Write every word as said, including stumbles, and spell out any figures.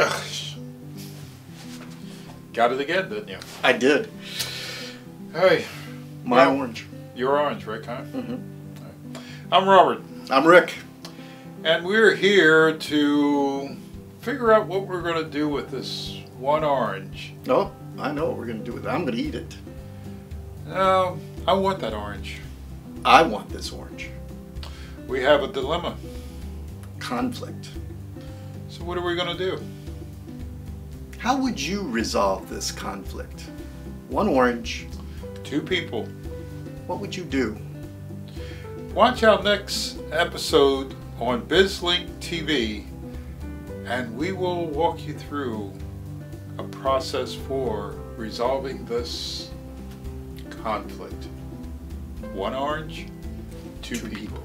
Ugh. Got it again, didn't you? I did. Hey. My you're, orange. You're orange, right, Connor? Mm-hmm. Right. I'm Robert. I'm Rick. And we're here to figure out what we're going to do with this one orange. Oh, I know what we're going to do with it. I'm going to eat it. No, uh, I want that orange. I want this orange. We have a dilemma. Conflict. So what are we going to do? How would you resolve this conflict? One orange. Two people. What would you do? Watch our next episode on BizLink T V and we will walk you through a process for resolving this conflict. One orange, two, two people. people.